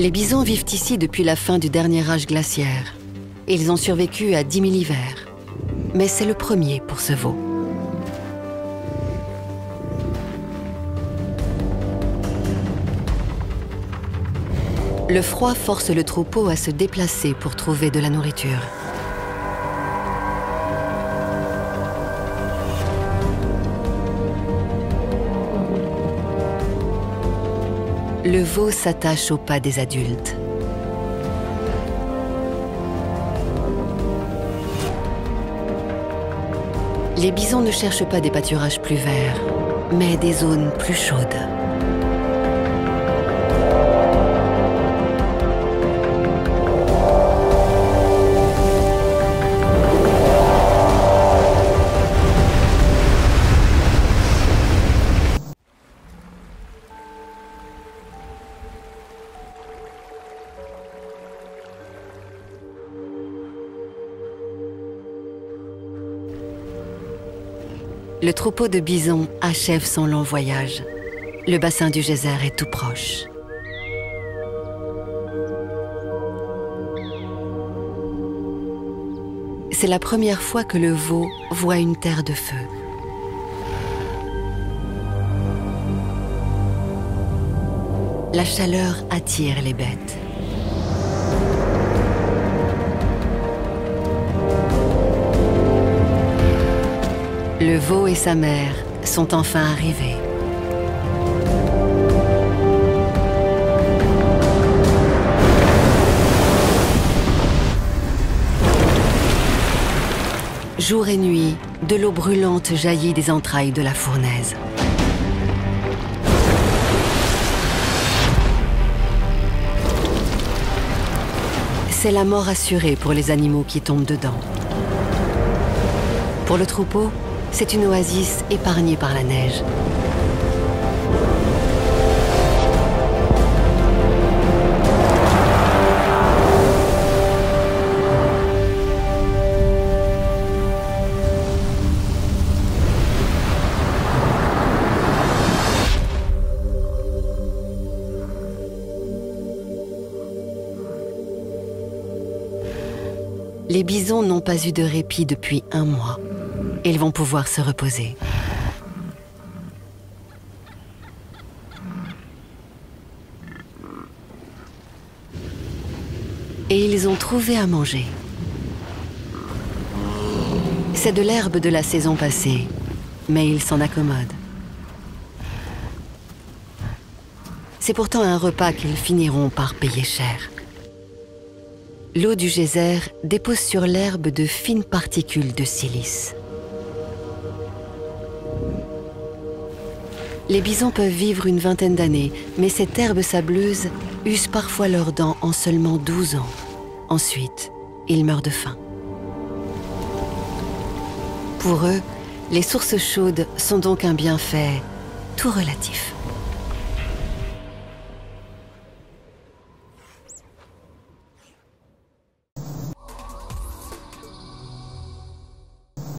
Les bisons vivent ici depuis la fin du dernier âge glaciaire. Ils ont survécu à 10 000 hivers. Mais c'est le premier pour ce veau. Le froid force le troupeau à se déplacer pour trouver de la nourriture. Le veau s'attache aux pas des adultes. Les bisons ne cherchent pas des pâturages plus verts, mais des zones plus chaudes. Le troupeau de bisons achève son long voyage. Le bassin du geyser est tout proche. C'est la première fois que le veau voit une terre de feu. La chaleur attire les bêtes. Le veau et sa mère sont enfin arrivés. Jour et nuit, de l'eau brûlante jaillit des entrailles de la fournaise. C'est la mort assurée pour les animaux qui tombent dedans. Pour le troupeau, c'est une oasis épargnée par la neige. Les bisons n'ont pas eu de répit depuis un mois. Ils vont pouvoir se reposer. Et ils ont trouvé à manger. C'est de l'herbe de la saison passée, mais ils s'en accommodent. C'est pourtant un repas qu'ils finiront par payer cher. L'eau du geyser dépose sur l'herbe de fines particules de silice. Les bisons peuvent vivre une vingtaine d'années, mais cette herbe sableuse use parfois leurs dents en seulement 12 ans. Ensuite, ils meurent de faim. Pour eux, les sources chaudes sont donc un bienfait tout relatif.